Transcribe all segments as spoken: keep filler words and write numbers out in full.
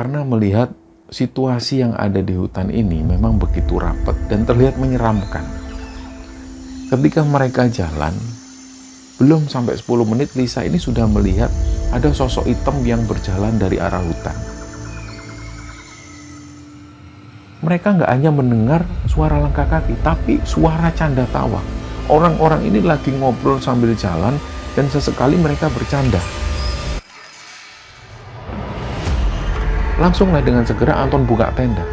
karena melihat situasi yang ada di hutan ini memang begitu rapat dan terlihat menyeramkan. Ketika mereka jalan, belum sampai sepuluh menit Lisa ini sudah melihat ada sosok hitam yang berjalan dari arah hutan. Mereka nggak hanya mendengar suara langkah kaki, tapi suara canda tawa. Orang-orang ini lagi ngobrol sambil jalan dan sesekali mereka bercanda. Langsunglah dengan segera Anton buka tenda.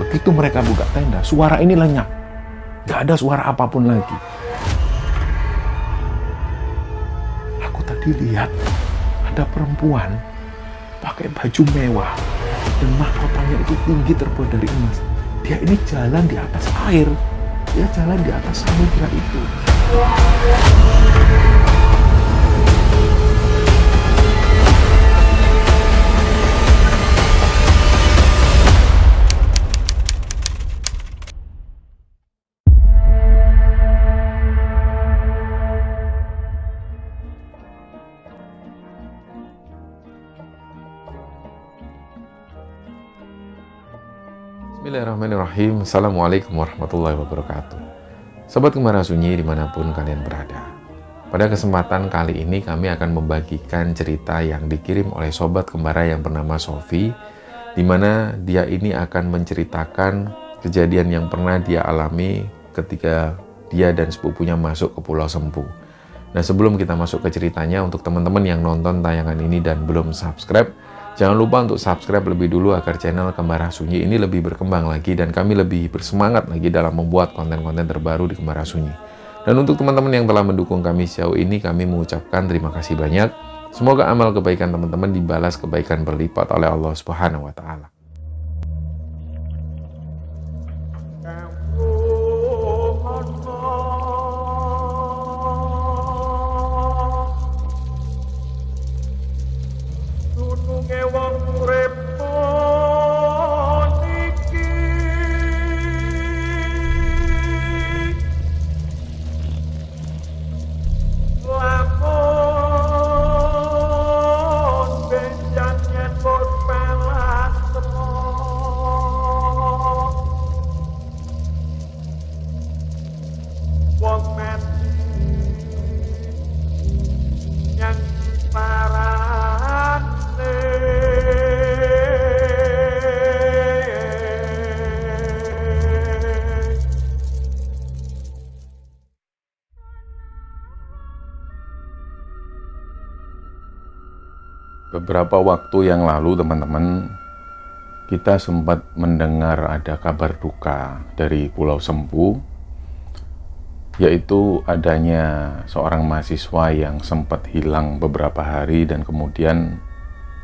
Begitu mereka buka tenda, suara ini lenyap. Nggak ada suara apapun lagi. Aku tadi lihat ada perempuan pakai baju mewah dan mahkotanya itu tinggi terbuat dari emas. Dia ini jalan di atas air. Dia jalan di atas samudera itu. Bismillahirrahmanirrahim. Assalamualaikum warahmatullahi wabarakatuh. Sobat Kembara Sunyi dimanapun kalian berada. Pada kesempatan kali ini kami akan membagikan cerita yang dikirim oleh sobat Kembara yang bernama Sofi, di mana dia ini akan menceritakan kejadian yang pernah dia alami ketika dia dan sepupunya masuk ke Pulau Sempu. Nah, sebelum kita masuk ke ceritanya, untuk teman-teman yang nonton tayangan ini dan belum subscribe, jangan lupa untuk subscribe lebih dulu agar channel Kembara Sunyi ini lebih berkembang lagi dan kami lebih bersemangat lagi dalam membuat konten-konten terbaru di Kembara Sunyi. Dan untuk teman-teman yang telah mendukung kami sejauh ini, kami mengucapkan terima kasih banyak. Semoga amal kebaikan teman-teman dibalas kebaikan berlipat oleh Allah Subhanahu wa taala. Beberapa waktu yang lalu, teman-teman, kita sempat mendengar ada kabar duka dari Pulau Sempu, yaitu adanya seorang mahasiswa yang sempat hilang beberapa hari dan kemudian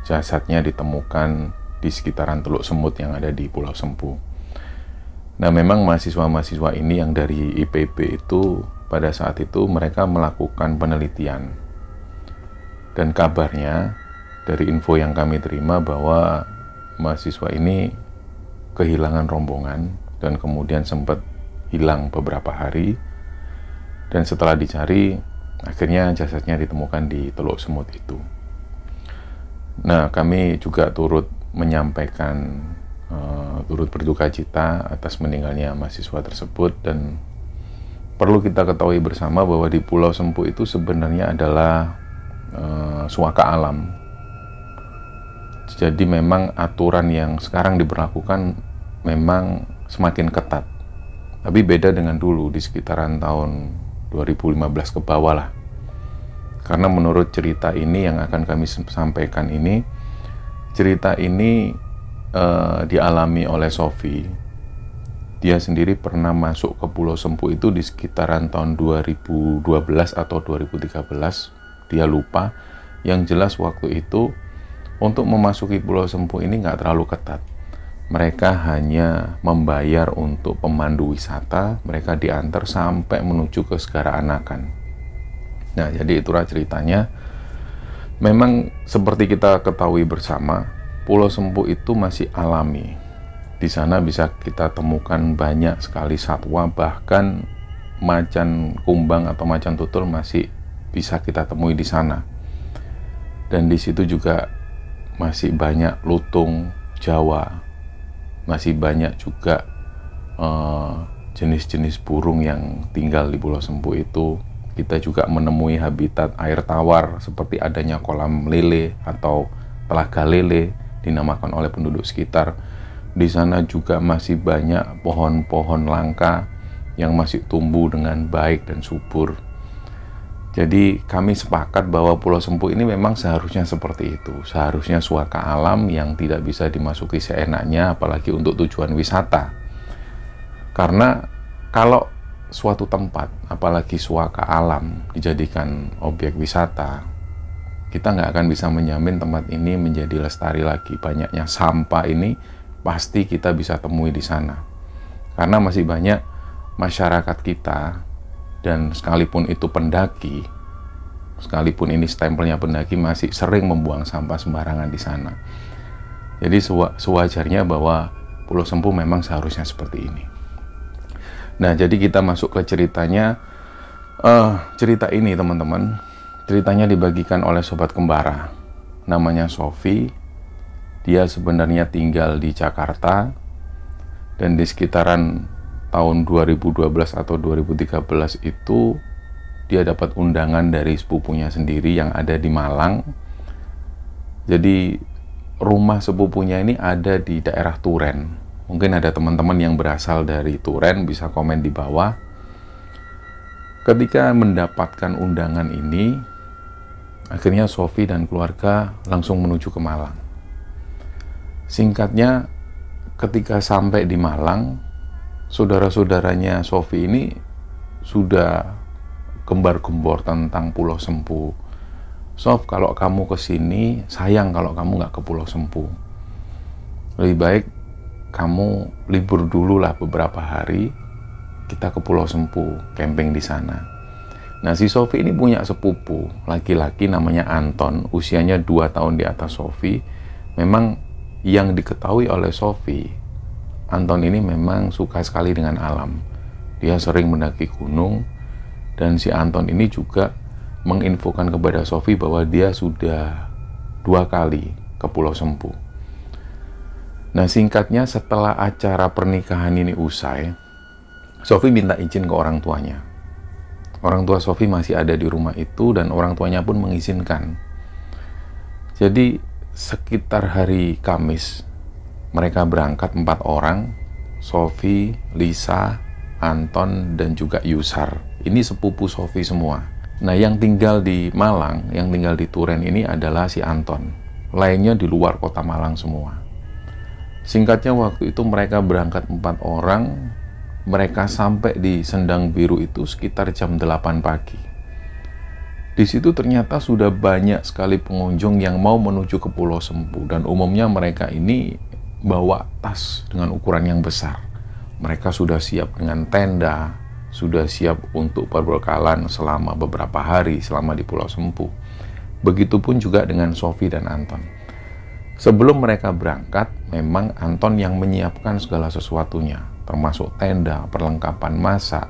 jasadnya ditemukan di sekitaran Teluk Semut yang ada di Pulau Sempu. Nah, memang mahasiswa-mahasiswa ini yang dari I P B itu pada saat itu mereka melakukan penelitian. Dan kabarnya, dari info yang kami terima, bahwa mahasiswa ini kehilangan rombongan dan kemudian sempat hilang beberapa hari, dan setelah dicari akhirnya jasadnya ditemukan di Teluk Semut itu. Nah, kami juga turut menyampaikan uh, turut berduka cita atas meninggalnya mahasiswa tersebut. Dan perlu kita ketahui bersama bahwa di Pulau Sempu itu sebenarnya adalah uh, suaka alam. Jadi memang aturan yang sekarang diberlakukan memang semakin ketat. Tapi beda dengan dulu di sekitaran tahun dua ribu lima belas ke bawah lah. Karena menurut cerita ini yang akan kami sampaikan ini, cerita ini eh, dialami oleh Sofi. Dia sendiri pernah masuk ke Pulau Sempu itu di sekitaran tahun dua ribu dua belas atau dua ribu tiga belas. Dia lupa. Yang jelas waktu itu untuk memasuki Pulau Sempu ini nggak terlalu ketat. Mereka hanya membayar untuk pemandu wisata, mereka diantar sampai menuju ke Segara Anakan. Nah, jadi itulah ceritanya. Memang seperti kita ketahui bersama, Pulau Sempu itu masih alami. Di sana bisa kita temukan banyak sekali satwa, bahkan macan kumbang atau macan tutul masih bisa kita temui di sana. Dan di situ juga masih banyak lutung, Jawa. Masih banyak juga jenis-jenis uh, burung yang tinggal di Pulau Sempu itu. Kita juga menemui habitat air tawar seperti adanya kolam lele atau telaga lele, dinamakan oleh penduduk sekitar. Di sana juga masih banyak pohon-pohon langka yang masih tumbuh dengan baik dan subur. Jadi kami sepakat bahwa Pulau Sempu ini memang seharusnya seperti itu. Seharusnya suaka alam yang tidak bisa dimasuki seenaknya, apalagi untuk tujuan wisata. Karena kalau suatu tempat, apalagi suaka alam, dijadikan objek wisata, kita nggak akan bisa menjamin tempat ini menjadi lestari lagi. Banyaknya sampah ini pasti kita bisa temui di sana, karena masih banyak masyarakat kita, dan sekalipun itu pendaki, sekalipun ini stempelnya pendaki, masih sering membuang sampah sembarangan di sana. Jadi sewajarnya bahwa Pulau Sempu memang seharusnya seperti ini. Nah, jadi kita masuk ke ceritanya. Uh, cerita ini, teman-teman, ceritanya dibagikan oleh sobat kembara. Namanya Sofi. Dia sebenarnya tinggal di Jakarta. Dan di sekitaran tahun dua ribu dua belas atau dua ribu tiga belas itu, dia dapat undangan dari sepupunya sendiri yang ada di Malang. Jadi, rumah sepupunya ini ada di daerah Turen. Mungkin ada teman-teman yang berasal dari Turen bisa komen di bawah. Ketika mendapatkan undangan ini, akhirnya Sofi dan keluarga langsung menuju ke Malang. Singkatnya, ketika sampai di Malang, saudara-saudaranya Sofi ini sudah gembar-gembor tentang Pulau Sempu. "Sof, kalau kamu ke sini, sayang kalau kamu nggak ke Pulau Sempu. Lebih baik kamu libur dulu lah beberapa hari, kita ke Pulau Sempu, camping di sana." Nah, si Sofi ini punya sepupu, laki-laki namanya Anton, usianya dua tahun di atas Sofi. Memang yang diketahui oleh Sofi, Anton ini memang suka sekali dengan alam. Dia sering mendaki gunung, dan si Anton ini juga menginfokan kepada Sofi bahwa dia sudah dua kali ke Pulau Sempu. Nah, singkatnya, setelah acara pernikahan ini usai, Sofi minta izin ke orang tuanya. Orang tua Sofi masih ada di rumah itu, dan orang tuanya pun mengizinkan. Jadi sekitar hari Kamis, mereka berangkat empat orang, Sofi, Lisa, Anton, dan juga Yusar. Ini sepupu Sofi semua. Nah, yang tinggal di Malang, yang tinggal di Turen ini adalah si Anton. Lainnya di luar kota Malang semua. Singkatnya, waktu itu mereka berangkat empat orang, mereka sampai di Sendang Biru itu sekitar jam delapan pagi. Di situ ternyata sudah banyak sekali pengunjung yang mau menuju ke Pulau Sempu, dan umumnya mereka ini bawa tas dengan ukuran yang besar. Mereka sudah siap dengan tenda, sudah siap untuk perbekalan selama beberapa hari selama di Pulau Sempu. Begitupun juga dengan Sofi dan Anton. Sebelum mereka berangkat, memang Anton yang menyiapkan segala sesuatunya, termasuk tenda, perlengkapan masak,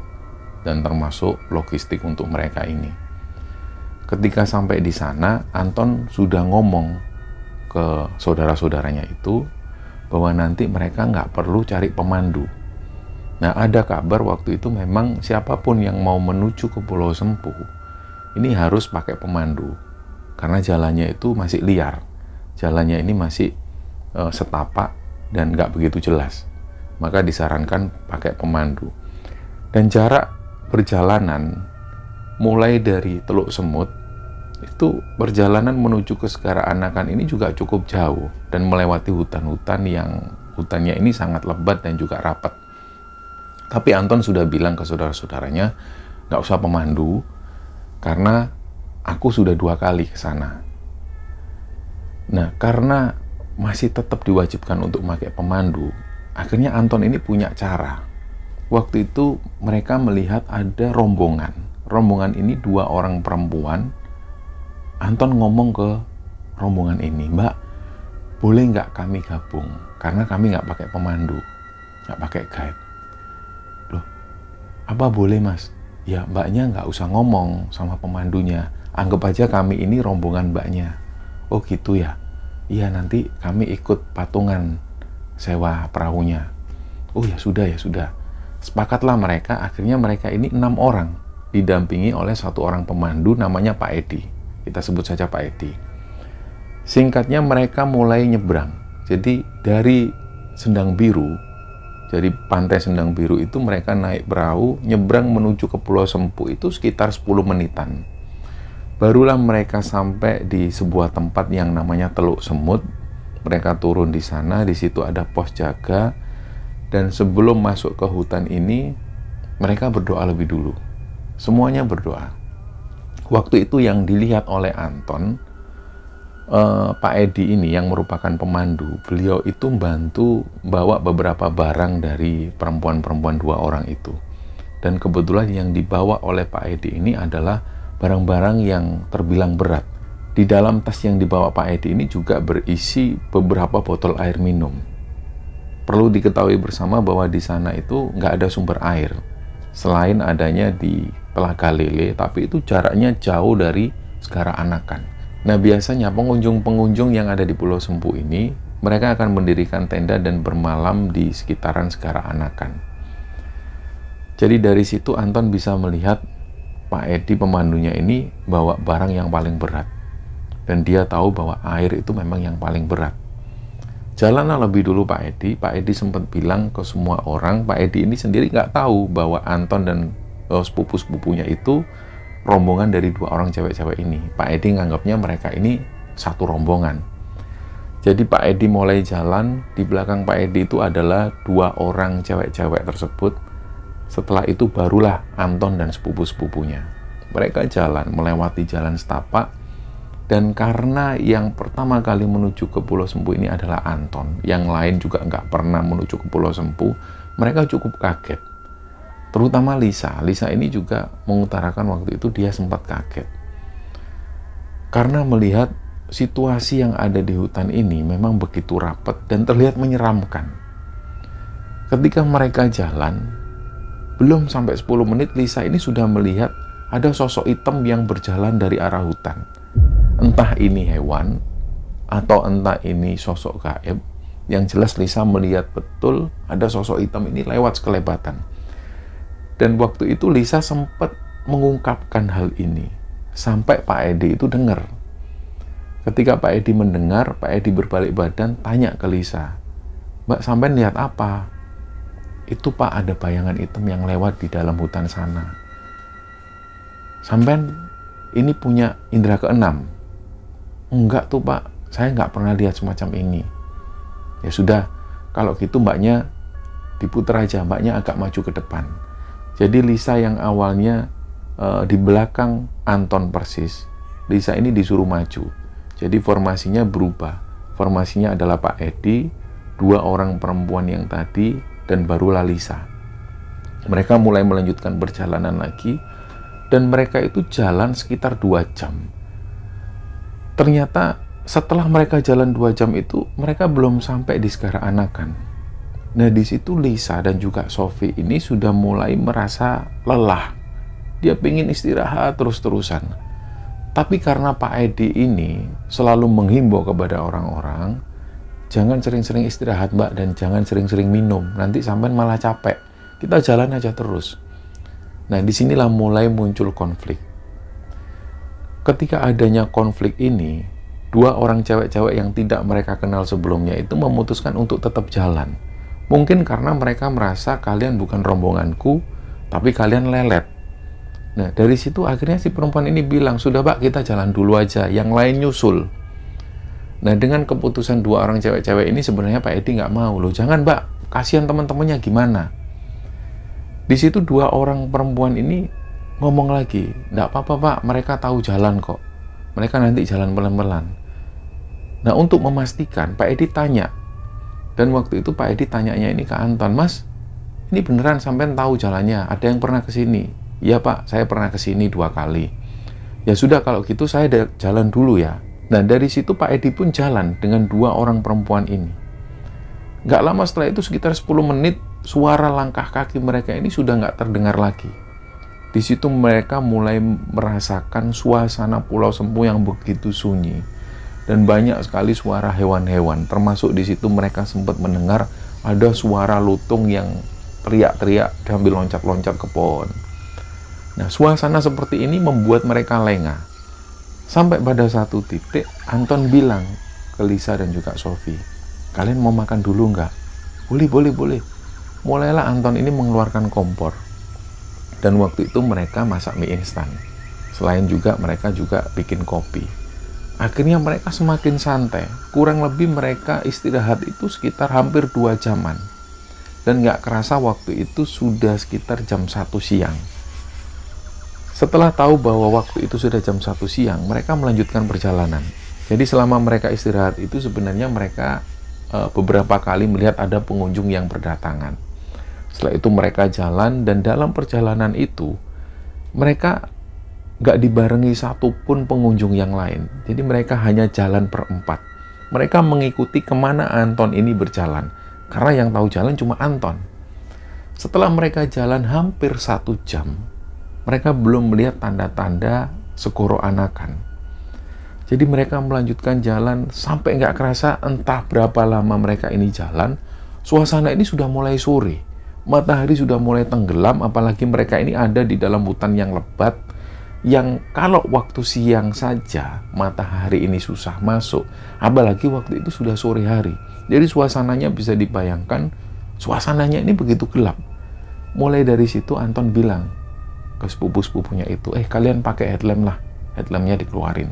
dan termasuk logistik untuk mereka ini. Ketika sampai di sana, Anton sudah ngomong ke saudara-saudaranya itu bahwa nanti mereka nggak perlu cari pemandu. Nah, ada kabar waktu itu memang siapapun yang mau menuju ke Pulau Sempu ini harus pakai pemandu, karena jalannya itu masih liar. Jalannya ini masih e, setapak dan nggak begitu jelas. Maka disarankan pakai pemandu. Dan jarak perjalanan mulai dari Teluk Semut, itu perjalanan menuju ke Segara Anakan ini juga cukup jauh, dan melewati hutan-hutan yang hutannya ini sangat lebat dan juga rapat. Tapi Anton sudah bilang ke saudara-saudaranya, nggak usah pemandu, karena aku sudah dua kali ke sana. Nah, karena masih tetap diwajibkan untuk memakai pemandu, akhirnya Anton ini punya cara. Waktu itu mereka melihat ada rombongan. Rombongan ini dua orang perempuan. Anton ngomong ke rombongan ini, "Mbak, boleh nggak kami gabung? Karena kami nggak pakai pemandu, nggak pakai guide." "Loh, apa boleh, Mas?" "Ya, mbaknya nggak usah ngomong sama pemandunya. Anggap aja kami ini rombongan mbaknya." "Oh gitu ya? Iya, nanti kami ikut patungan sewa perahunya. Oh ya sudah ya sudah. Sepakatlah mereka, akhirnya mereka ini enam orang didampingi oleh satu orang pemandu namanya Pak Edi. Kita sebut saja Pak Edi. Singkatnya mereka mulai nyebrang. Jadi dari Sendang Biru, jadi pantai Sendang Biru itu mereka naik perahu nyebrang menuju ke Pulau Sempu itu sekitar sepuluh menitan. Barulah mereka sampai di sebuah tempat yang namanya Teluk Semut. Mereka turun di sana, di situ ada pos jaga. Dan sebelum masuk ke hutan ini, mereka berdoa lebih dulu. Semuanya berdoa. Waktu itu yang dilihat oleh Anton, eh, Pak Edi ini yang merupakan pemandu, beliau itu membantu bawa beberapa barang dari perempuan-perempuan dua orang itu. Dan kebetulan yang dibawa oleh Pak Edi ini adalah barang-barang yang terbilang berat. Di dalam tas yang dibawa Pak Edi ini juga berisi beberapa botol air minum. Perlu diketahui bersama bahwa di sana itu nggak ada sumber air, selain adanya di Telaga Lele, tapi itu jaraknya jauh dari Segara Anakan. Nah biasanya pengunjung-pengunjung yang ada di Pulau Sempu ini, mereka akan mendirikan tenda dan bermalam di sekitaran Segara Anakan. Jadi dari situ Anton bisa melihat Pak Edi pemandunya ini bawa barang yang paling berat, dan dia tahu bahwa air itu memang yang paling berat. Jalanlah lebih dulu Pak Edi. Pak Edi sempat bilang ke semua orang, Pak Edi ini sendiri nggak tahu bahwa Anton dan uh, sepupu-sepupunya itu rombongan dari dua orang cewek-cewek ini. Pak Edi nganggapnya mereka ini satu rombongan. Jadi Pak Edi mulai jalan, di belakang Pak Edi itu adalah dua orang cewek-cewek tersebut. Setelah itu barulah Anton dan sepupu-sepupunya. Mereka jalan, melewati jalan setapak. Dan karena yang pertama kali menuju ke Pulau Sempu ini adalah Anton, yang lain juga nggak pernah menuju ke Pulau Sempu, mereka cukup kaget. Terutama Lisa. Lisa ini juga mengutarakan waktu itu dia sempat kaget. Karena melihat situasi yang ada di hutan ini memang begitu rapat dan terlihat menyeramkan. Ketika mereka jalan, belum sampai sepuluh menit, Lisa ini sudah melihat ada sosok hitam yang berjalan dari arah hutan. Entah ini hewan, atau entah ini sosok gaib. Yang jelas Lisa melihat betul ada sosok hitam ini lewat sekelebatan. Dan waktu itu Lisa sempat mengungkapkan hal ini. Sampai Pak Edi itu dengar. Ketika Pak Edi mendengar, Pak Edi berbalik badan tanya ke Lisa, "Mbak, sampean lihat apa?" "Itu Pak, ada bayangan hitam yang lewat di dalam hutan sana." "Sampean ini punya indera keenam?" "Enggak tuh Pak, saya nggak pernah lihat semacam ini." "Ya sudah, kalau gitu mbaknya diputer aja, mbaknya agak maju ke depan." Jadi Lisa yang awalnya uh, di belakang Anton persis, Lisa ini disuruh maju. Jadi formasinya berubah. Formasinya adalah Pak Edi, dua orang perempuan yang tadi, dan barulah Lisa. Mereka mulai melanjutkan perjalanan lagi, dan mereka itu jalan sekitar dua jam. Ternyata setelah mereka jalan dua jam itu, mereka belum sampai di Segara Anakan. Nah di situ Lisa dan juga Sofi ini sudah mulai merasa lelah. Dia pengen istirahat terus-terusan. Tapi karena Pak Edi ini selalu menghimbau kepada orang-orang, "Jangan sering-sering istirahat Mbak, dan jangan sering-sering minum, nanti sampean malah capek. Kita jalan aja terus." Nah disinilah mulai muncul konflik. Ketika adanya konflik ini, dua orang cewek-cewek yang tidak mereka kenal sebelumnya itu memutuskan untuk tetap jalan. Mungkin karena mereka merasa, "Kalian bukan rombonganku, tapi kalian lelet." Nah dari situ akhirnya si perempuan ini bilang, "Sudah Pak, kita jalan dulu aja, yang lain nyusul." Nah dengan keputusan dua orang cewek-cewek ini sebenarnya Pak Edi nggak mau. "Loh jangan Mbak, kasihan teman-temannya gimana." Di situ dua orang perempuan ini ngomong lagi, "Nggak apa-apa Pak, mereka tahu jalan kok, mereka nanti jalan pelan-pelan." Nah untuk memastikan Pak Edi tanya, dan waktu itu Pak Edi tanyanya ini ke Anton, "Mas, ini beneran sampean tahu jalannya? Ada yang pernah kesini?" "Iya Pak, saya pernah kesini dua kali." "Ya sudah kalau gitu saya jalan dulu ya." Nah dari situ Pak Edi pun jalan dengan dua orang perempuan ini. Gak lama setelah itu, sekitar sepuluh menit, suara langkah kaki mereka ini sudah gak terdengar lagi. Di situ mereka mulai merasakan suasana Pulau Sempu yang begitu sunyi. dan banyak sekali suara hewan-hewan, termasuk di situ mereka sempat mendengar ada suara lutung yang teriak-teriak sambil loncat-loncat ke pohon. Nah, suasana seperti ini membuat mereka lengah. Sampai pada satu titik, Anton bilang ke Lisa dan juga Sofi, "Kalian mau makan dulu nggak?" "Boleh, boleh, boleh." Mulailah Anton ini mengeluarkan kompor. Dan waktu itu mereka masak mie instan. Selain juga mereka juga bikin kopi. Akhirnya mereka semakin santai. Kurang lebih mereka istirahat itu sekitar hampir dua jaman. Dan nggak kerasa waktu itu sudah sekitar jam satu siang. Setelah tahu bahwa waktu itu sudah jam satu siang, mereka melanjutkan perjalanan. Jadi selama mereka istirahat itu sebenarnya mereka e, beberapa kali melihat ada pengunjung yang berdatangan. Setelah itu mereka jalan, dan dalam perjalanan itu mereka gak dibarengi satupun pengunjung yang lain. Jadi mereka hanya jalan berempat. Mereka mengikuti kemana Anton ini berjalan, karena yang tahu jalan cuma Anton. Setelah mereka jalan hampir satu jam, mereka belum melihat tanda-tanda Segara Anakan. Jadi mereka melanjutkan jalan sampai gak kerasa entah berapa lama mereka ini jalan. Suasana ini sudah mulai sore, matahari sudah mulai tenggelam, apalagi mereka ini ada di dalam hutan yang lebat, yang kalau waktu siang saja matahari ini susah masuk, apalagi waktu itu sudah sore hari. Jadi suasananya bisa dibayangkan, suasananya ini begitu gelap. Mulai dari situ Anton bilang ke sepupu-sepupunya itu, eh kalian pakai headlamp lah. Headlampnya dikeluarin.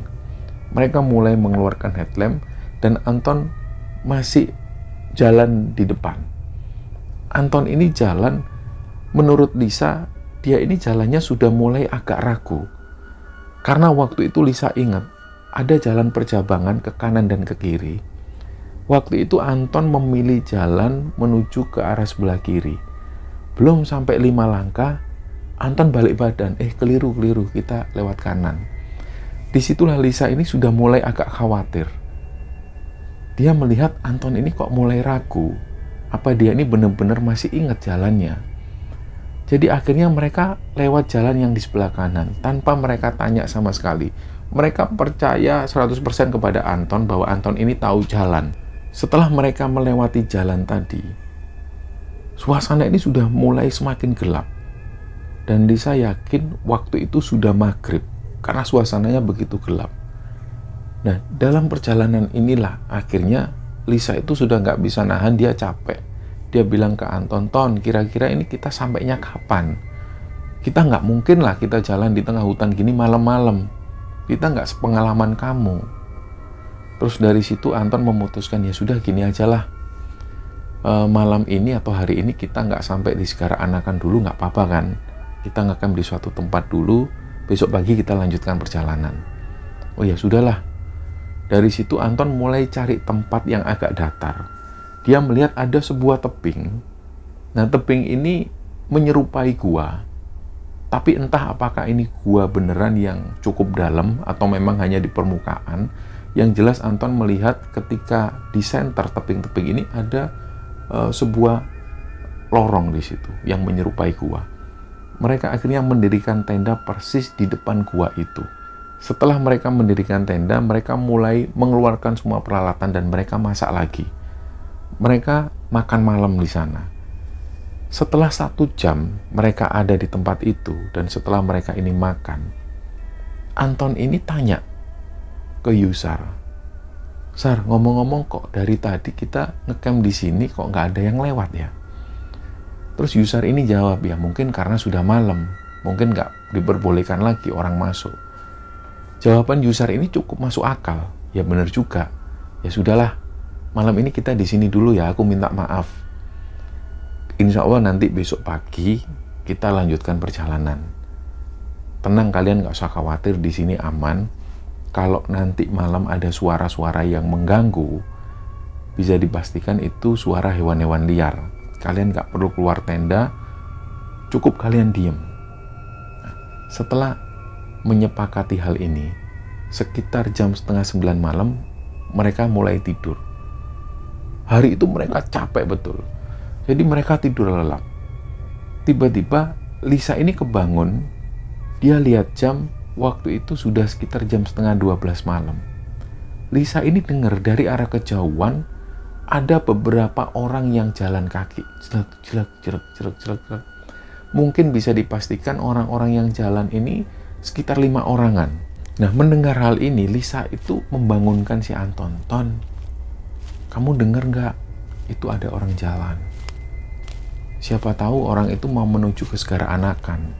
Mereka mulai mengeluarkan headlamp, dan Anton masih jalan di depan. Anton ini jalan, menurut Lisa dia ini jalannya sudah mulai agak ragu. Karena waktu itu Lisa ingat, ada jalan percabangan ke kanan dan ke kiri. Waktu itu Anton memilih jalan menuju ke arah sebelah kiri. Belum sampai lima langkah, Anton balik badan, eh keliru-keliru, kita lewat kanan. Disitulah Lisa ini sudah mulai agak khawatir. Dia melihat Anton ini kok mulai ragu. Apa dia ini benar-benar masih ingat jalannya? Jadi akhirnya mereka lewat jalan yang di sebelah kanan tanpa mereka tanya sama sekali. Mereka percaya seratus persen kepada Anton bahwa Anton ini tahu jalan. Setelah mereka melewati jalan tadi, suasana ini sudah mulai semakin gelap. Dan Lisa yakin waktu itu sudah maghrib karena suasananya begitu gelap. Nah, dalam perjalanan inilah akhirnya Lisa itu sudah nggak bisa nahan, dia capek. Dia bilang ke Anton, "Ton, kira-kira ini kita sampainya kapan? Kita nggak mungkin lah kita jalan di tengah hutan gini malam-malam. Kita nggak sepengalaman kamu." Terus dari situ Anton memutuskan, ya sudah gini aja lah. E, malam ini atau hari ini kita nggak sampai di Segara Anakan dulu, nggak apa-apa kan? Kita ngecamp di suatu tempat dulu, besok pagi kita lanjutkan perjalanan. Oh ya sudahlah. Dari situ Anton mulai cari tempat yang agak datar. Dia melihat ada sebuah tebing. Nah, tebing ini menyerupai gua. Tapi entah apakah ini gua beneran yang cukup dalam atau memang hanya di permukaan. Yang jelas Anton melihat ketika di center tebing-tebing ini ada uh, sebuah lorong di situ yang menyerupai gua. Mereka akhirnya mendirikan tenda persis di depan gua itu. Setelah mereka mendirikan tenda, mereka mulai mengeluarkan semua peralatan dan mereka masak lagi. Mereka makan malam di sana. Setelah satu jam mereka ada di tempat itu, dan setelah mereka ini makan, Anton ini tanya ke Yusar, "Sar, ngomong-ngomong kok dari tadi kita ngecamp di sini kok nggak ada yang lewat ya?" Terus Yusar ini jawab, "Ya mungkin karena sudah malam, mungkin nggak diperbolehkan lagi orang masuk." Jawaban Yusar ini cukup masuk akal, ya benar juga. Ya sudahlah. Malam ini kita di sini dulu ya, aku minta maaf. Insya Allah nanti besok pagi kita lanjutkan perjalanan. Tenang kalian, nggak usah khawatir, di sini aman. Kalau nanti malam ada suara-suara yang mengganggu, bisa dipastikan itu suara hewan-hewan liar. Kalian nggak perlu keluar tenda, cukup kalian diem. Nah, setelah menyepakati hal ini, sekitar jam setengah sembilan malam mereka mulai tidur. Hari itu mereka capek betul. Jadi mereka tidur lelap. Tiba-tiba Lisa ini kebangun. Dia lihat jam, waktu itu sudah sekitar jam setengah dua belas malam. Lisa ini dengar dari arah kejauhan ada beberapa orang yang jalan kaki. Jelek, jelek, jelek, jelek, jelek, jelek. Mungkin bisa dipastikan orang-orang yang jalan ini sekitar lima orangan. Nah, mendengar hal ini, Lisa itu membangunkan si Anton. Ton, kamu dengar nggak? Itu ada orang jalan. Siapa tahu orang itu mau menuju ke Segara Anakan.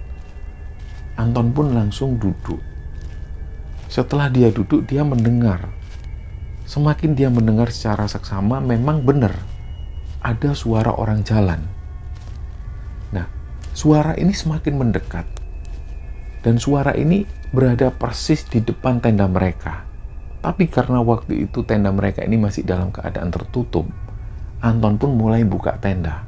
Anton pun langsung duduk. Setelah dia duduk, dia mendengar. Semakin dia mendengar secara seksama, memang benar ada suara orang jalan. Nah, suara ini semakin mendekat. Dan suara ini berada persis di depan tenda mereka. Tapi karena waktu itu tenda mereka ini masih dalam keadaan tertutup, Anton pun mulai buka tenda.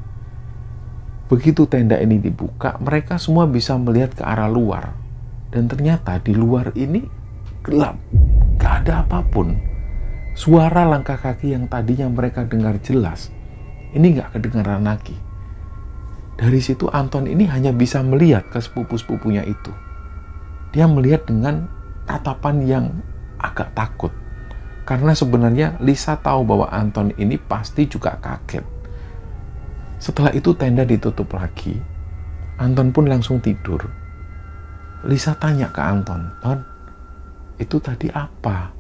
Begitu tenda ini dibuka, mereka semua bisa melihat ke arah luar. Dan ternyata di luar ini gelap, gak ada apapun. Suara langkah kaki yang tadinya mereka dengar jelas, ini gak kedengaran lagi. Dari situ Anton ini hanya bisa melihat ke sepupu-sepupunya itu. Dia melihat dengan tatapan yang agak takut. Karena sebenarnya Lisa tahu bahwa Anton ini pasti juga kaget. Setelah itu tenda ditutup lagi. Anton pun langsung tidur. Lisa tanya ke Anton, "Ton, itu tadi apa?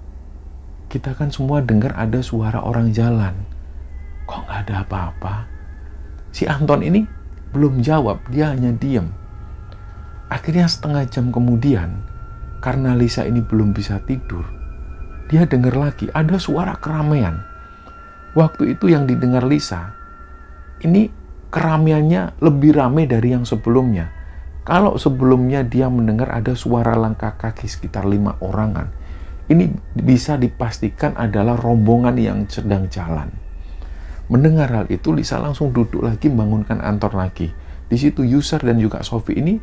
Kita kan semua dengar ada suara orang jalan. Kok nggak ada apa-apa?" Si Anton ini belum jawab, dia hanya diam. Akhirnya setengah jam kemudian, karena Lisa ini belum bisa tidur, dia dengar lagi ada suara keramaian. Waktu itu yang didengar Lisa, ini keramaiannya lebih ramai dari yang sebelumnya. Kalau sebelumnya dia mendengar ada suara langkah kaki sekitar lima orangan, ini bisa dipastikan adalah rombongan yang sedang jalan. Mendengar hal itu, Lisa langsung duduk lagi, bangunkan Anton lagi. Di situ Yusar dan juga Sofi ini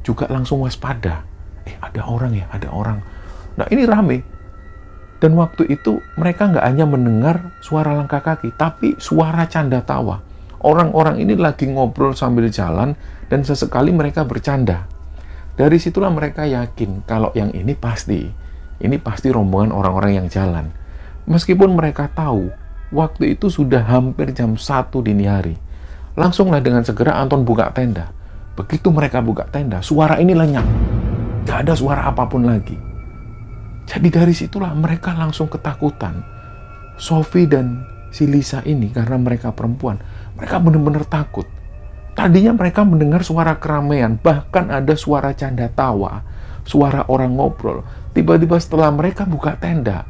juga langsung waspada. Eh, ada orang ya, ada orang. Nah, ini ramai. Dan waktu itu mereka nggak hanya mendengar suara langkah kaki, tapi suara canda tawa. Orang-orang ini lagi ngobrol sambil jalan dan sesekali mereka bercanda. Dari situlah mereka yakin kalau yang ini pasti, ini pasti rombongan orang-orang yang jalan. Meskipun mereka tahu, waktu itu sudah hampir jam satu dini hari. Langsunglah dengan segera Anton buka tenda. Begitu mereka buka tenda, suara ini lenyap. Nggak ada suara apapun lagi. Jadi dari situlah mereka langsung ketakutan. Sofi dan si Lisa ini, karena mereka perempuan, mereka benar-benar takut. Tadinya mereka mendengar suara keramaian, bahkan ada suara canda tawa, suara orang ngobrol. Tiba-tiba setelah mereka buka tenda,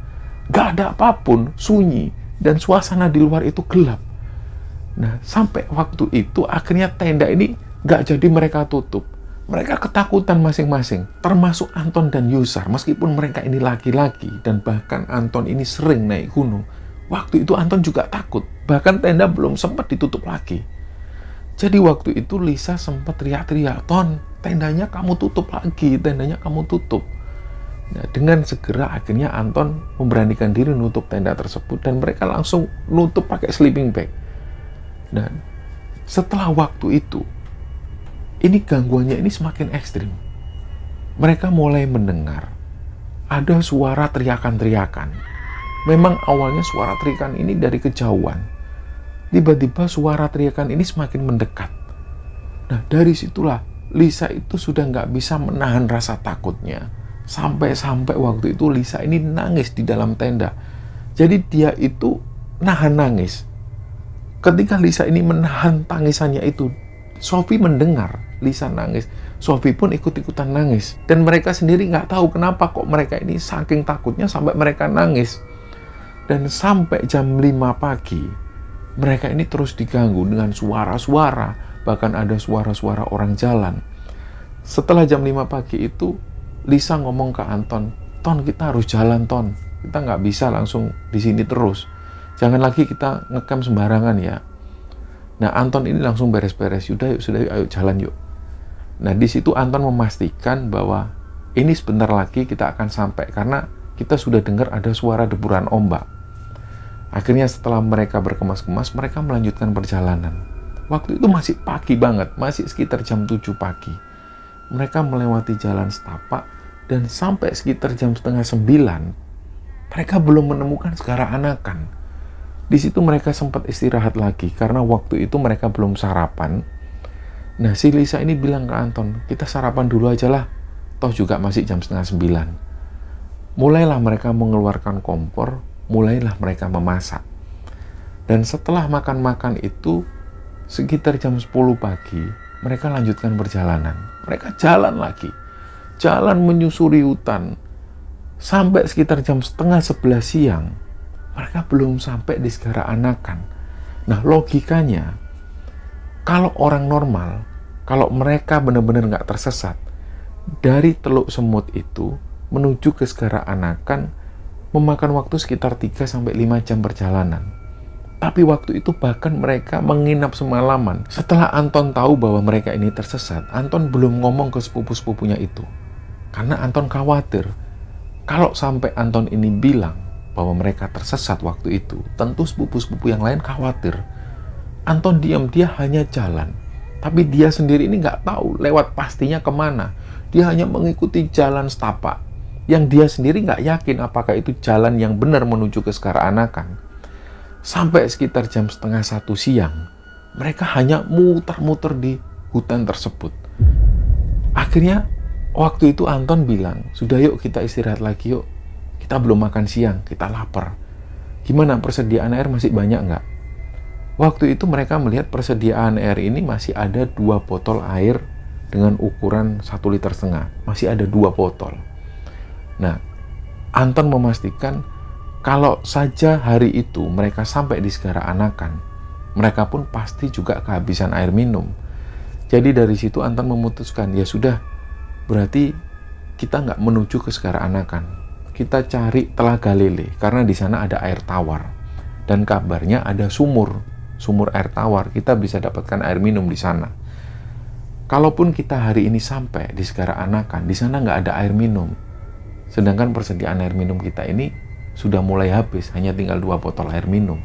gak ada apapun, sunyi, dan suasana di luar itu gelap. Nah, sampai waktu itu akhirnya tenda ini gak jadi mereka tutup. Mereka ketakutan masing-masing, termasuk Anton dan Yusar. Meskipun mereka ini laki-laki dan bahkan Anton ini sering naik gunung. Waktu itu Anton juga takut, bahkan tenda belum sempat ditutup lagi. Jadi waktu itu Lisa sempat teriak-teriak, "Ton, tendanya kamu tutup lagi, tendanya kamu tutup." Nah, dengan segera akhirnya Anton memberanikan diri nutup tenda tersebut dan mereka langsung nutup pakai sleeping bag. Dan setelah waktu itu, ini gangguannya ini semakin ekstrim. Mereka mulai mendengar ada suara teriakan-teriakan. Memang awalnya suara teriakan ini dari kejauhan. Tiba-tiba suara teriakan ini semakin mendekat. Nah, dari situlah Lisa itu sudah nggak bisa menahan rasa takutnya. Sampai-sampai waktu itu Lisa ini nangis di dalam tenda. Jadi dia itu nahan nangis. Ketika Lisa ini menahan tangisannya itu, Sofi mendengar Lisa nangis. Sofi pun ikut-ikutan nangis. Dan mereka sendiri nggak tahu kenapa kok mereka ini saking takutnya sampai mereka nangis. Dan sampai jam lima pagi, mereka ini terus diganggu dengan suara-suara. Bahkan ada suara-suara orang jalan. Setelah jam lima pagi itu, Lisa ngomong ke Anton, "Ton, kita harus jalan, Ton. Kita nggak bisa langsung di sini terus. Jangan lagi kita ngecamp sembarangan ya." Nah, Anton ini langsung beres-beres, "Sudah yuk, sudah yuk, ayo jalan yuk." Nah, di situ Anton memastikan bahwa ini sebentar lagi kita akan sampai karena kita sudah dengar ada suara deburan ombak. Akhirnya setelah mereka berkemas-kemas, mereka melanjutkan perjalanan. Waktu itu masih pagi banget, masih sekitar jam tujuh pagi. Mereka melewati jalan setapak dan sampai sekitar jam setengah sembilan, mereka belum menemukan Segara Anakan. Di situ mereka sempat istirahat lagi karena waktu itu mereka belum sarapan. Nah, si Lisa ini bilang ke Anton, kita sarapan dulu aja lah, toh juga masih jam setengah sembilan. Mulailah mereka mengeluarkan kompor, mulailah mereka memasak. Dan setelah makan-makan itu, sekitar jam sepuluh pagi, mereka lanjutkan perjalanan. Mereka jalan lagi, jalan menyusuri hutan. Sampai sekitar jam setengah sebelas siang, mereka belum sampai di Segara Anakan. Nah, logikanya, kalau orang normal, kalau mereka benar-benar nggak tersesat, dari Teluk Semut itu menuju ke Segara Anakan memakan waktu sekitar tiga sampai lima jam perjalanan. Tapi waktu itu bahkan mereka menginap semalaman. Setelah Anton tahu bahwa mereka ini tersesat, Anton belum ngomong ke sepupu-sepupunya itu. Karena Anton khawatir, kalau sampai Anton ini bilang bahwa mereka tersesat waktu itu, tentu sepupu-sepupu yang lain khawatir. Anton diam, dia hanya jalan. Tapi dia sendiri ini nggak tahu lewat pastinya kemana. Dia hanya mengikuti jalan setapak, yang dia sendiri nggak yakin apakah itu jalan yang benar menuju ke Segara Anakan. Sampai sekitar jam setengah satu siang, mereka hanya muter-muter di hutan tersebut. Akhirnya, waktu itu Anton bilang, sudah yuk kita istirahat lagi yuk, kita belum makan siang, kita lapar. Gimana persediaan air masih banyak nggak? Waktu itu mereka melihat persediaan air ini masih ada dua botol air dengan ukuran satu liter setengah. Masih ada dua botol. Nah, Anton memastikan kalau saja hari itu mereka sampai di Segara Anakan, mereka pun pasti juga kehabisan air minum. Jadi dari situ Anton memutuskan, ya sudah, berarti kita nggak menuju ke Segara Anakan. Kita cari Telaga Lele, karena di sana ada air tawar. Dan kabarnya ada sumur, sumur air tawar. Kita bisa dapatkan air minum di sana. Kalaupun kita hari ini sampai di Segara Anakan, di sana nggak ada air minum. Sedangkan persediaan air minum kita ini sudah mulai habis, hanya tinggal dua botol air minum.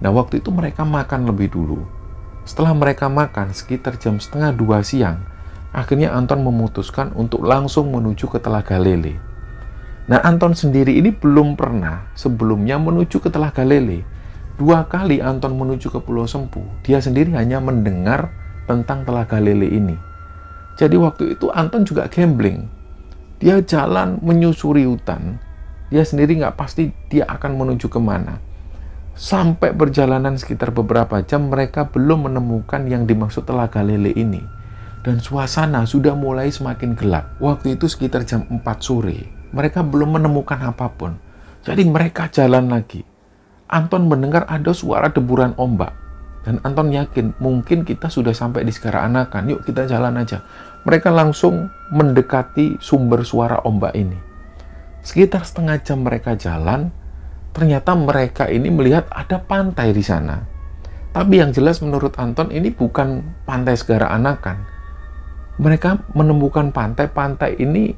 Nah, waktu itu mereka makan lebih dulu. Setelah mereka makan, sekitar jam setengah dua siang, akhirnya Anton memutuskan untuk langsung menuju ke Telaga Lele. Nah, Anton sendiri ini belum pernah sebelumnya menuju ke Telaga Lele. Dua kali Anton menuju ke Pulau Sempu, dia sendiri hanya mendengar tentang Telaga Lele ini. Jadi waktu itu Anton juga gambling. Dia jalan menyusuri hutan. Dia sendiri nggak pasti dia akan menuju kemana. Sampai perjalanan sekitar beberapa jam, mereka belum menemukan yang dimaksud Telaga Lele ini. Dan suasana sudah mulai semakin gelap. Waktu itu sekitar jam empat sore. Mereka belum menemukan apapun. Jadi mereka jalan lagi. Anton mendengar ada suara deburan ombak. Dan Anton yakin mungkin kita sudah sampai di Segara Anakan. Yuk kita jalan aja. Mereka langsung mendekati sumber suara ombak ini. Sekitar setengah jam mereka jalan. Ternyata mereka ini melihat ada pantai di sana. Tapi yang jelas menurut Anton ini bukan pantai Segara Anakan. Mereka menemukan pantai, pantai ini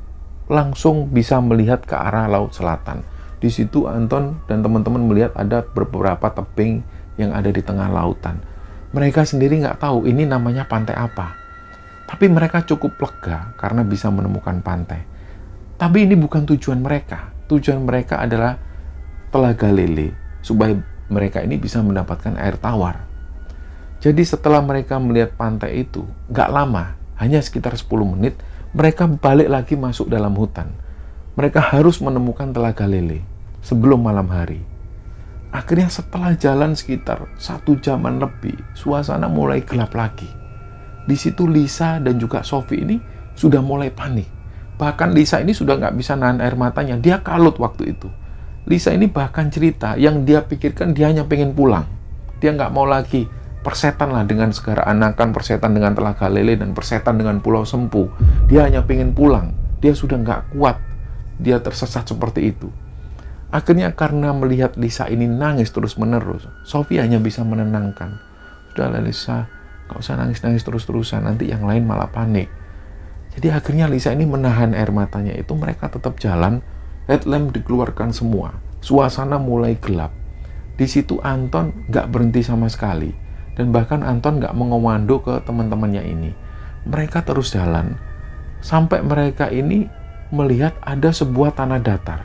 langsung bisa melihat ke arah Laut Selatan. Di situ Anton dan teman-teman melihat ada beberapa tebing yang ada di tengah lautan. Mereka sendiri nggak tahu ini namanya pantai apa. Tapi mereka cukup lega karena bisa menemukan pantai. Tapi ini bukan tujuan mereka. Tujuan mereka adalah Telaga Lele, supaya mereka ini bisa mendapatkan air tawar. Jadi setelah mereka melihat pantai itu, nggak lama, hanya sekitar sepuluh menit, mereka balik lagi masuk dalam hutan. Mereka harus menemukan Telaga Lele sebelum malam hari. Akhirnya setelah jalan sekitar satu jaman lebih, suasana mulai gelap lagi. Di situ Lisa dan juga Sofi ini sudah mulai panik. Bahkan Lisa ini sudah nggak bisa nahan air matanya. Dia kalut waktu itu. Lisa ini bahkan cerita yang dia pikirkan dia hanya pengen pulang. Dia nggak mau lagi persetan lah dengan Segara Anakan, persetan dengan Telaga Lele, dan persetan dengan Pulau Sempu. Dia hanya pengen pulang. Dia sudah nggak kuat. Dia tersesat seperti itu. Akhirnya karena melihat Lisa ini nangis terus-menerus, Sofi hanya bisa menenangkan. Sudahlah Lisa, nggak usah nangis-nangis terus-terusan. Nanti yang lain malah panik. Jadi akhirnya Lisa ini menahan air matanya itu. Mereka tetap jalan. Headlamp dikeluarkan semua. Suasana mulai gelap. Di situ Anton nggak berhenti sama sekali. Dan bahkan Anton nggak mengomando ke teman-temannya ini. Mereka terus jalan. Sampai mereka ini melihat ada sebuah tanah datar.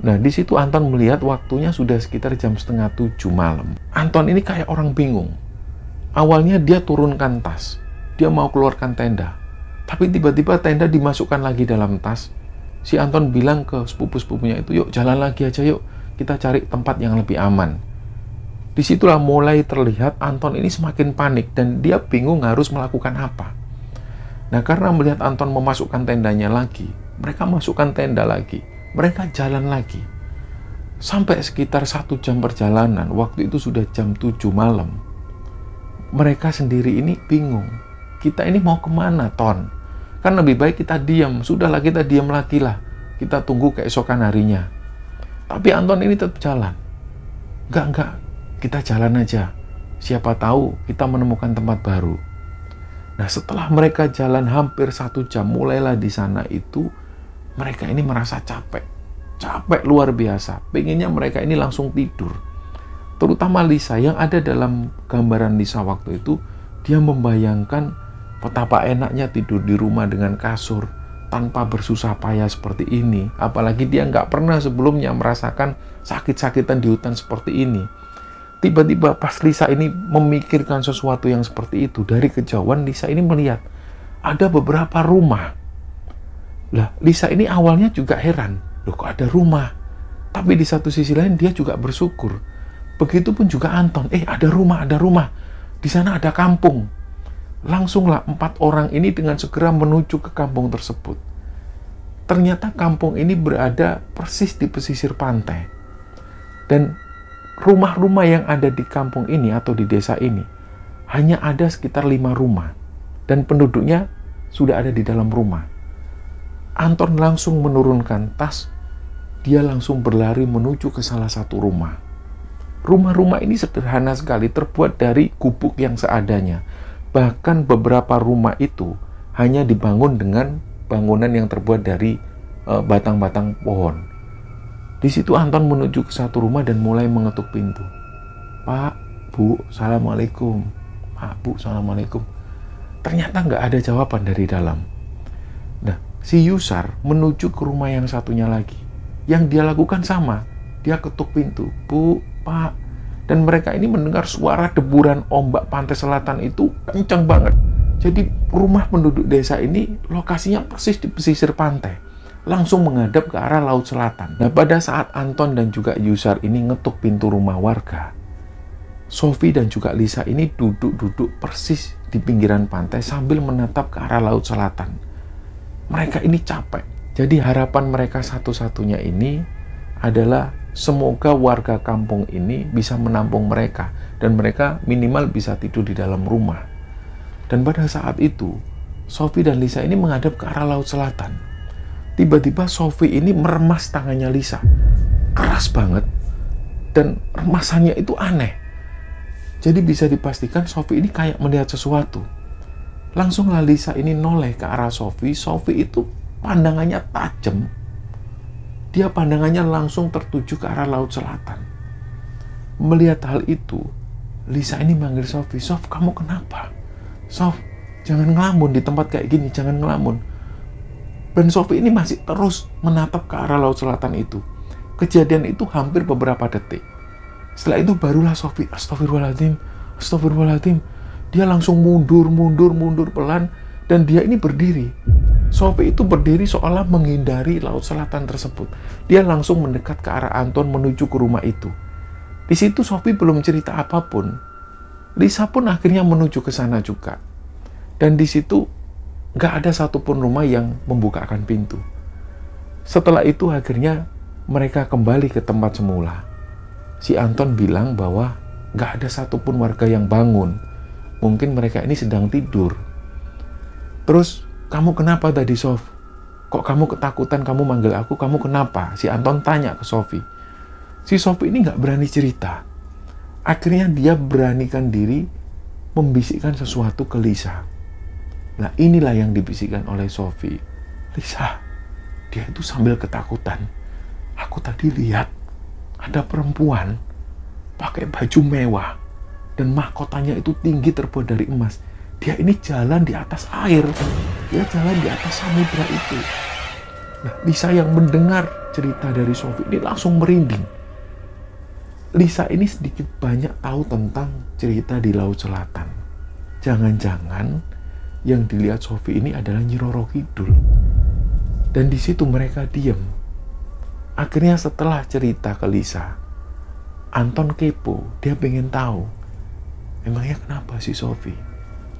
Nah, di situ Anton melihat waktunya sudah sekitar jam setengah tujuh malam. Anton ini kayak orang bingung. Awalnya dia turunkan tas. Dia mau keluarkan tenda. Tapi tiba-tiba tenda dimasukkan lagi dalam tas. Si Anton bilang ke sepupu-sepupunya itu, yuk jalan lagi aja yuk. Kita cari tempat yang lebih aman. Disitulah mulai terlihat Anton ini semakin panik. Dan dia bingung harus melakukan apa. Nah, karena melihat Anton memasukkan tendanya lagi. Mereka masukkan tenda lagi. Mereka jalan lagi. Sampai sekitar satu jam perjalanan, waktu itu sudah jam tujuh malam. Mereka sendiri ini bingung. Kita ini mau kemana, Ton? Kan lebih baik kita diam. Sudahlah, kita diam lagi lah. Kita tunggu keesokan harinya. Tapi Anton ini tetap jalan. Enggak, enggak. Kita jalan aja. Siapa tahu kita menemukan tempat baru. Nah, setelah mereka jalan hampir satu jam, mulailah di sana itu mereka ini merasa capek. Capek luar biasa. Pengennya mereka ini langsung tidur. Terutama Lisa yang ada dalam gambaran Lisa waktu itu. Dia membayangkan betapa enaknya tidur di rumah dengan kasur. Tanpa bersusah payah seperti ini. Apalagi dia nggak pernah sebelumnya merasakan sakit-sakitan di hutan seperti ini. Tiba-tiba pas Lisa ini memikirkan sesuatu yang seperti itu. Dari kejauhan Lisa ini melihat ada beberapa rumah. Lah, Lisa ini awalnya juga heran, loh kok ada rumah? Tapi di satu sisi lain dia juga bersyukur. Begitupun juga Anton, eh ada rumah, ada rumah. Di sana ada kampung. Langsunglah empat orang ini dengan segera menuju ke kampung tersebut. Ternyata kampung ini berada persis di pesisir pantai. Dan rumah-rumah yang ada di kampung ini atau di desa ini, hanya ada sekitar lima rumah. Dan penduduknya sudah ada di dalam rumah. Anton langsung menurunkan tas, dia langsung berlari menuju ke salah satu rumah. Rumah-rumah ini sederhana sekali, terbuat dari gubuk yang seadanya. Bahkan beberapa rumah itu hanya dibangun dengan bangunan yang terbuat dari uh, batang-batang pohon. Di situ Anton menuju ke satu rumah dan mulai mengetuk pintu. Pak, Bu, Assalamualaikum. Pak, Bu, Assalamualaikum. Ternyata nggak ada jawaban dari dalam. Nah, si Yusar menuju ke rumah yang satunya lagi. Yang dia lakukan sama. Dia ketuk pintu. Bu, Pak. Dan mereka ini mendengar suara deburan ombak pantai selatan itu kencang banget. Jadi rumah penduduk desa ini lokasinya persis di pesisir pantai. Langsung menghadap ke arah Laut Selatan. Nah, pada saat Anton dan juga Yusar ini ngetuk pintu rumah warga, Sofi dan juga Lisa ini duduk-duduk persis di pinggiran pantai sambil menatap ke arah Laut Selatan. Mereka ini capek. Jadi harapan mereka satu-satunya ini adalah semoga warga kampung ini bisa menampung mereka. Dan mereka minimal bisa tidur di dalam rumah. Dan pada saat itu, Sofi dan Lisa ini menghadap ke arah Laut Selatan. Tiba-tiba Sofi ini meremas tangannya Lisa. Keras banget. Dan remasannya itu aneh. Jadi bisa dipastikan Sofi ini kayak melihat sesuatu. Langsunglah Lisa ini noleh ke arah Sofi. Sofi itu pandangannya tajam. Dia pandangannya langsung tertuju ke arah Laut Selatan. Melihat hal itu, Lisa ini manggil Sofi. Sof, kamu kenapa? Sof, jangan ngelamun di tempat kayak gini. Jangan ngelamun. Dan Sofi ini masih terus menatap ke arah Laut Selatan itu. Kejadian itu hampir beberapa detik. Setelah itu barulah Sofi, astagfirullahaladzim, astagfirullahaladzim. Dia langsung mundur, mundur, mundur pelan. Dan dia ini berdiri. Sofi itu berdiri seolah menghindari Laut Selatan tersebut. Dia langsung mendekat ke arah Anton menuju ke rumah itu. Di situ Sofi belum cerita apapun. Lisa pun akhirnya menuju ke sana juga. Dan di situ gak ada satupun rumah yang membukakan pintu. Setelah itu akhirnya mereka kembali ke tempat semula. Si Anton bilang bahwa gak ada satupun warga yang bangun. Mungkin mereka ini sedang tidur. Terus, kamu kenapa tadi, Sof? Kok kamu ketakutan, kamu manggil aku, kamu kenapa? Si Anton tanya ke Sofi. Si Sofi ini nggak berani cerita. Akhirnya dia beranikan diri membisikkan sesuatu ke Lisa. Nah, inilah yang dibisikkan oleh Sofi. Lisa, dia itu sambil ketakutan. Aku tadi lihat ada perempuan pakai baju mewah. Dan mahkotanya itu tinggi terbuat dari emas. Dia ini jalan di atas air. Dia jalan di atas samudra itu. Nah, Lisa yang mendengar cerita dari Sofi ini langsung merinding. Lisa ini sedikit banyak tahu tentang cerita di Laut Selatan. Jangan-jangan yang dilihat Sofi ini adalah Nyi Roro Kidul. Dan di situ mereka diam. Akhirnya setelah cerita ke Lisa, Anton kepo, dia pengen tahu memangnya kenapa sih Sofi.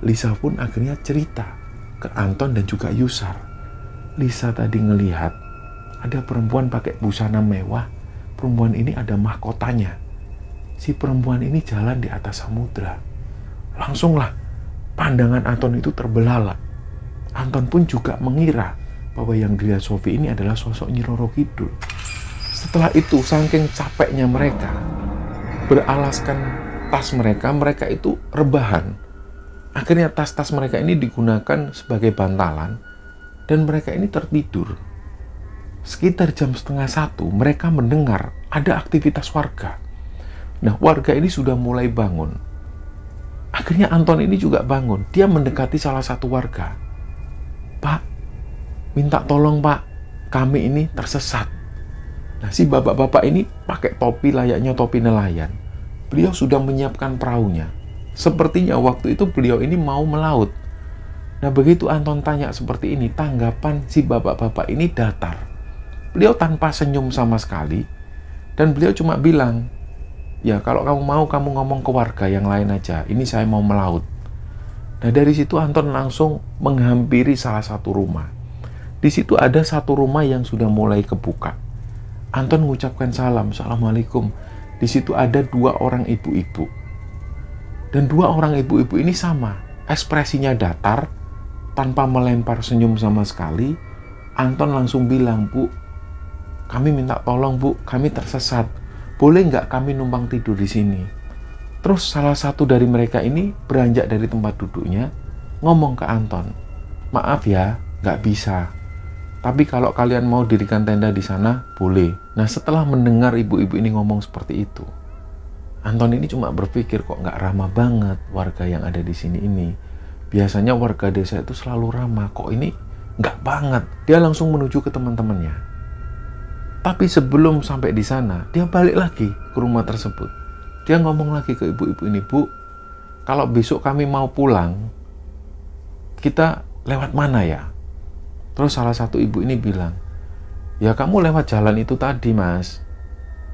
Lisa pun akhirnya cerita ke Anton dan juga Yusar. Lisa tadi ngelihat ada perempuan pakai busana mewah. Perempuan ini ada mahkotanya. Si perempuan ini jalan di atas samudra. Langsunglah pandangan Anton itu terbelalak. Anton pun juga mengira bahwa yang dilihat Sofi ini adalah sosok Nyi Roro Kidul. Setelah itu, saking capeknya mereka, beralaskan tas mereka, mereka itu rebahan. Akhirnya tas-tas mereka ini digunakan sebagai bantalan dan mereka ini tertidur. Sekitar jam setengah satu, mereka mendengar ada aktivitas warga. Nah, warga ini sudah mulai bangun. Akhirnya Anton ini juga bangun. Dia mendekati salah satu warga. "Pak, minta tolong Pak, kami ini tersesat." Nah, si bapak-bapak ini pakai topi layaknya topi nelayan. Beliau sudah menyiapkan perahunya. Sepertinya waktu itu beliau ini mau melaut. Nah, begitu Anton tanya seperti ini, tanggapan si bapak-bapak ini datar. Beliau tanpa senyum sama sekali. Dan beliau cuma bilang, "Ya, kalau kamu mau, kamu ngomong ke warga yang lain aja. Ini saya mau melaut." Nah, dari situ Anton langsung menghampiri salah satu rumah. Di situ ada satu rumah yang sudah mulai kebuka. Anton mengucapkan salam, "Assalamualaikum." Di situ ada dua orang ibu-ibu. Dan dua orang ibu-ibu ini sama. Ekspresinya datar, tanpa melempar senyum sama sekali. Anton langsung bilang, "Bu, kami minta tolong, Bu. Kami tersesat. Boleh nggak kami numpang tidur di sini?" Terus salah satu dari mereka ini beranjak dari tempat duduknya, ngomong ke Anton, "Maaf ya, nggak bisa. Tapi kalau kalian mau dirikan tenda di sana, boleh." Nah, setelah mendengar ibu-ibu ini ngomong seperti itu, Anton ini cuma berpikir, kok nggak ramah banget warga yang ada di sini ini. Biasanya warga desa itu selalu ramah, kok ini nggak banget. Dia langsung menuju ke teman-temannya. Tapi sebelum sampai di sana, dia balik lagi ke rumah tersebut. Dia ngomong lagi ke ibu-ibu ini, "Bu, kalau besok kami mau pulang, kita lewat mana ya?" Terus salah satu ibu ini bilang, "Ya, kamu lewat jalan itu tadi, Mas.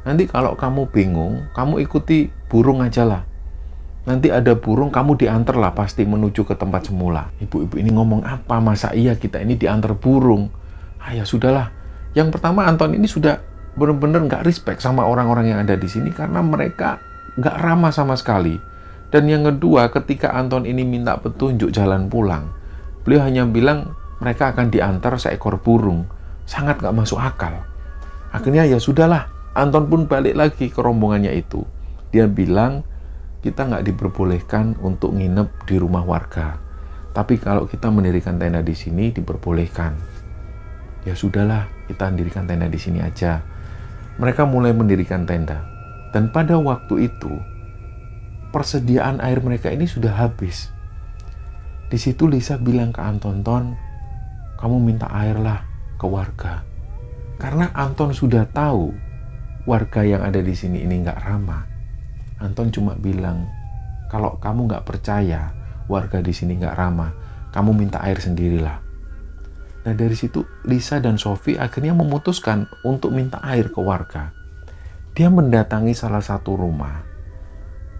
Nanti kalau kamu bingung, kamu ikuti burung aja lah. Nanti ada burung, kamu diantar lah pasti menuju ke tempat semula." Ibu-ibu ini ngomong, "Apa? Masa iya kita ini diantar burung? Ah, ya sudahlah." Yang pertama, Anton ini sudah benar-benar nggak respect sama orang-orang yang ada di sini karena mereka nggak ramah sama sekali. Dan yang kedua, ketika Anton ini minta petunjuk jalan pulang, beliau hanya bilang mereka akan diantar seekor burung. Sangat gak masuk akal. Akhirnya ya sudahlah, Anton pun balik lagi ke rombongannya itu. Dia bilang, "Kita gak diperbolehkan untuk nginep di rumah warga. Tapi kalau kita mendirikan tenda di sini, diperbolehkan." Ya sudahlah, kita mendirikan tenda di sini aja. Mereka mulai mendirikan tenda. Dan pada waktu itu, persediaan air mereka ini sudah habis. Di situ Lisa bilang ke Anton, "Ton, kamu minta air lah ke warga." Karena Anton sudah tahu warga yang ada di sini ini nggak ramah. Anton cuma bilang, "Kalau kamu nggak percaya warga di sini nggak ramah, kamu minta air sendirilah." Nah, dari situ Lisa dan Sofi akhirnya memutuskan untuk minta air ke warga. Dia mendatangi salah satu rumah.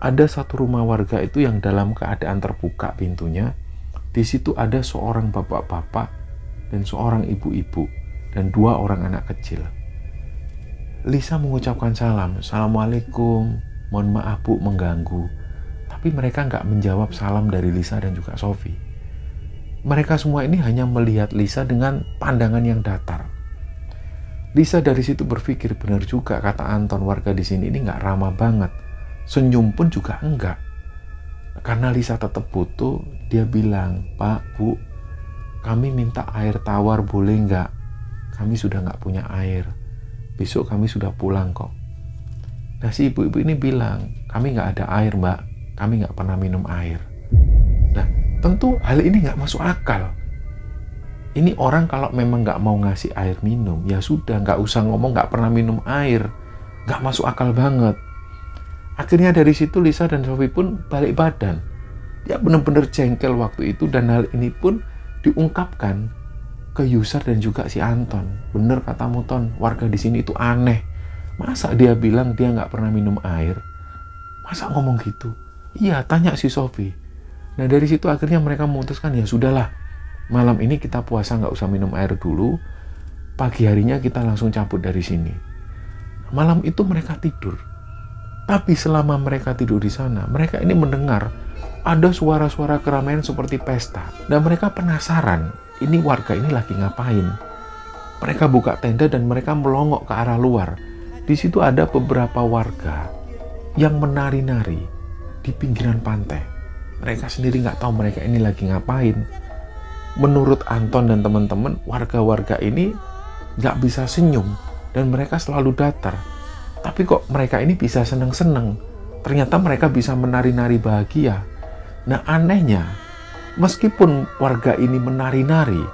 Ada satu rumah warga itu yang dalam keadaan terbuka pintunya. Di situ ada seorang bapak-bapak dan seorang ibu-ibu, dan dua orang anak kecil. Lisa mengucapkan salam, "Assalamualaikum, mohon maaf Bu mengganggu." Tapi mereka nggak menjawab salam dari Lisa dan juga Sofi. Mereka semua ini hanya melihat Lisa dengan pandangan yang datar. Lisa dari situ berpikir, benar juga kata Anton, warga di sini ini nggak ramah banget. Senyum pun juga enggak. Karena Lisa tetap butuh, dia bilang, "Pak, Bu, kami minta air tawar boleh nggak? Kami sudah nggak punya air. Besok kami sudah pulang kok." Nah, si ibu-ibu ini bilang, "Kami nggak ada air, Mbak. Kami nggak pernah minum air." Nah, tentu hal ini nggak masuk akal. Ini orang kalau memang nggak mau ngasih air minum, ya sudah, nggak usah ngomong nggak pernah minum air. Nggak masuk akal banget. Akhirnya dari situ Lisa dan Sofi pun balik badan. Dia benar-benar jengkel waktu itu, dan hal ini pun diungkapkan ke Yusar dan juga si Anton. Bener katamu Ton, warga di sini itu aneh. Masa dia bilang dia nggak pernah minum air? Masa ngomong gitu? Iya, tanya si Sofi. Nah dari situ akhirnya mereka memutuskan, ya sudahlah. Malam ini kita puasa, nggak usah minum air dulu. Pagi harinya kita langsung cabut dari sini. Malam itu mereka tidur. Tapi selama mereka tidur di sana, mereka ini mendengar ada suara-suara keramaian seperti pesta. Dan mereka penasaran, ini warga ini lagi ngapain. Mereka buka tenda dan mereka melongok ke arah luar. Di situ ada beberapa warga yang menari-nari di pinggiran pantai. Mereka sendiri nggak tahu mereka ini lagi ngapain. Menurut Anton dan teman-teman, warga-warga ini nggak bisa senyum dan mereka selalu datar. Tapi kok mereka ini bisa seneng-seneng? Ternyata mereka bisa menari-nari bahagia. Nah anehnya, meskipun warga ini menari-nari,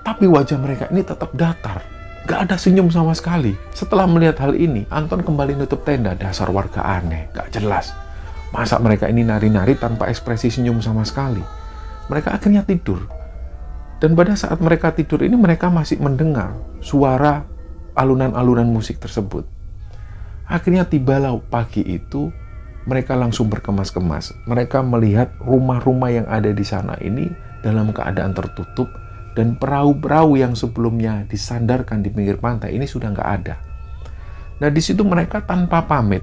tapi wajah mereka ini tetap datar. Nggak ada senyum sama sekali. Setelah melihat hal ini, Anton kembali nutup tenda. Dasar warga aneh, nggak jelas. Masa mereka ini nari-nari tanpa ekspresi senyum sama sekali? Mereka akhirnya tidur. Dan pada saat mereka tidur ini mereka masih mendengar suara alunan-alunan musik tersebut. Akhirnya tibalah pagi itu, mereka langsung berkemas-kemas. Mereka melihat rumah-rumah yang ada di sana ini dalam keadaan tertutup. Dan perahu-perahu yang sebelumnya disandarkan di pinggir pantai ini sudah nggak ada. Nah di situ mereka tanpa pamit,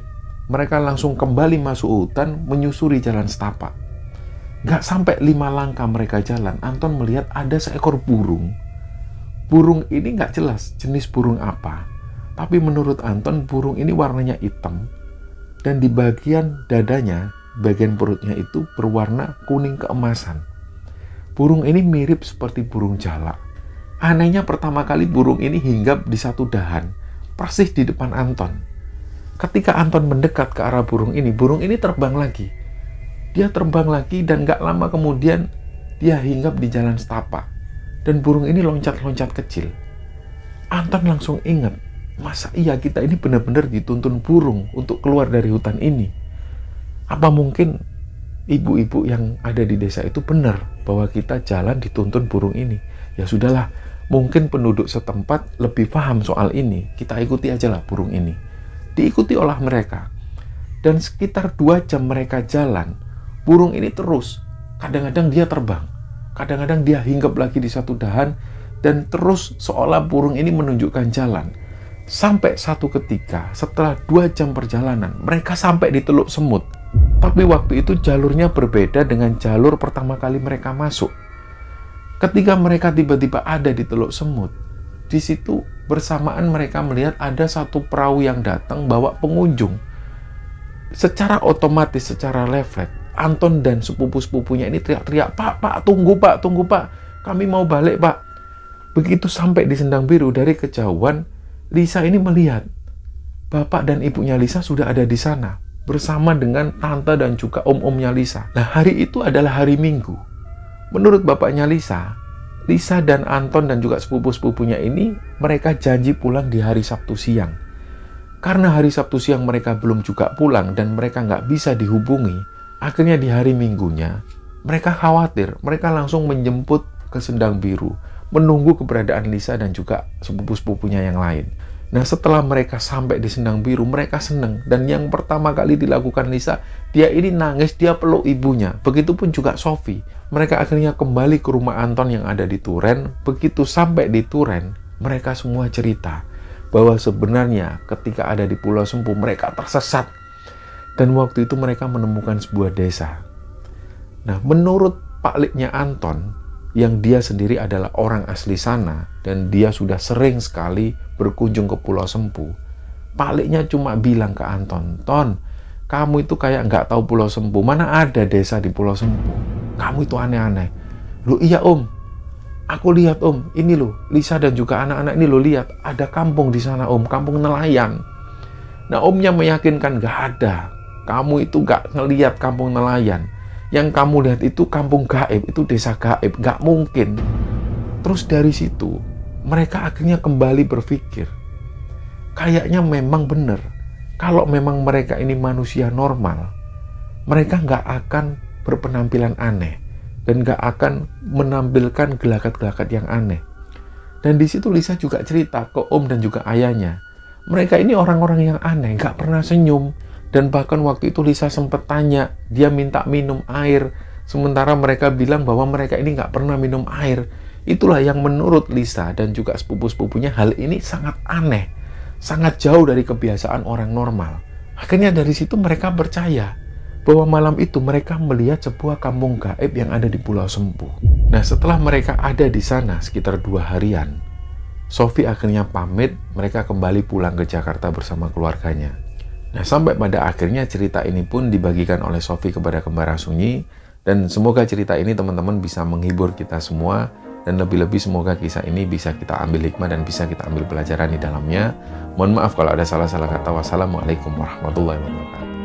mereka langsung kembali masuk hutan menyusuri jalan setapak. Gak sampai lima langkah mereka jalan, Anton melihat ada seekor burung. Burung ini gak jelas jenis burung apa. Tapi menurut Anton, burung ini warnanya hitam. Dan di bagian dadanya, bagian perutnya itu berwarna kuning keemasan. Burung ini mirip seperti burung jalak. Anehnya pertama kali burung ini hinggap di satu dahan, persis di depan Anton. Ketika Anton mendekat ke arah burung ini, burung ini terbang lagi. Dia terbang lagi dan gak lama kemudian dia hinggap di jalan setapak. Dan burung ini loncat-loncat kecil. Anton langsung ingat, masa iya kita ini benar-benar dituntun burung untuk keluar dari hutan ini? Apa mungkin ibu-ibu yang ada di desa itu benar bahwa kita jalan dituntun burung ini? Ya sudahlah, mungkin penduduk setempat lebih paham soal ini. Kita ikuti ajalah burung ini. Diikuti oleh mereka. Dan sekitar dua jam mereka jalan. Burung ini terus, kadang-kadang dia terbang, kadang-kadang dia hinggap lagi di satu dahan, dan terus seolah burung ini menunjukkan jalan. Sampai satu ketika, setelah dua jam perjalanan, mereka sampai di Teluk Semut. Tapi waktu itu jalurnya berbeda dengan jalur pertama kali mereka masuk. Ketika mereka tiba-tiba ada di Teluk Semut, di situ bersamaan mereka melihat ada satu perahu yang datang bawa pengunjung. Secara otomatis, secara refleks, Anton dan sepupu-sepupunya ini teriak-teriak, "Pak, Pak, tunggu Pak, tunggu Pak, kami mau balik Pak." Begitu sampai di Sendang Biru, dari kejauhan Lisa ini melihat bapak dan ibunya Lisa sudah ada di sana bersama dengan tante dan juga om-omnya Lisa. Nah hari itu adalah hari Minggu. Menurut bapaknya Lisa, Lisa dan Anton dan juga sepupu-sepupunya ini mereka janji pulang di hari Sabtu siang. Karena hari Sabtu siang mereka belum juga pulang dan mereka nggak bisa dihubungi, akhirnya di hari Minggunya, mereka khawatir, mereka langsung menjemput ke Sendang Biru, menunggu keberadaan Lisa dan juga sepupu-sepupunya yang lain. Nah setelah mereka sampai di Sendang Biru, mereka seneng. Dan yang pertama kali dilakukan Lisa, dia ini nangis, dia peluk ibunya. Begitupun juga Sofi. Mereka akhirnya kembali ke rumah Anton yang ada di Turen. Begitu sampai di Turen, mereka semua cerita bahwa sebenarnya ketika ada di Pulau Sempu, mereka tersesat. Dan waktu itu mereka menemukan sebuah desa. Nah, menurut Pak Liknya Anton, yang dia sendiri adalah orang asli sana, dan dia sudah sering sekali berkunjung ke Pulau Sempu, Pak Liknya cuma bilang ke Anton, "Ton, kamu itu kayak nggak tahu Pulau Sempu. Mana ada desa di Pulau Sempu? Kamu itu aneh-aneh." "Loh iya om, aku lihat om, ini loh, Lisa dan juga anak-anak ini loh lihat, ada kampung di sana om, kampung nelayan." Nah omnya meyakinkan, "Nggak ada. Kamu itu gak ngeliat kampung nelayan. Yang kamu lihat itu kampung gaib, itu desa gaib, gak mungkin." Terus dari situ mereka akhirnya kembali berpikir, kayaknya memang benar, kalau memang mereka ini manusia normal, mereka nggak akan berpenampilan aneh dan nggak akan menampilkan gelagat-gelagat yang aneh. Dan di situ Lisa juga cerita ke Om dan juga ayahnya, mereka ini orang-orang yang aneh, nggak pernah senyum. Dan bahkan waktu itu Lisa sempat tanya, dia minta minum air, sementara mereka bilang bahwa mereka ini nggak pernah minum air. Itulah yang menurut Lisa dan juga sepupu-sepupunya, hal ini sangat aneh, sangat jauh dari kebiasaan orang normal. Akhirnya dari situ mereka percaya bahwa malam itu mereka melihat sebuah kampung gaib yang ada di Pulau Sempu. Nah, setelah mereka ada di sana sekitar dua harian, Sofi akhirnya pamit, mereka kembali pulang ke Jakarta bersama keluarganya. Nah, sampai pada akhirnya cerita ini pun dibagikan oleh Sofi kepada Kembara Sunyi. Dan semoga cerita ini teman-teman bisa menghibur kita semua. Dan lebih-lebih semoga kisah ini bisa kita ambil hikmah dan bisa kita ambil pelajaran di dalamnya. Mohon maaf kalau ada salah-salah kata. Wassalamualaikum warahmatullahi wabarakatuh.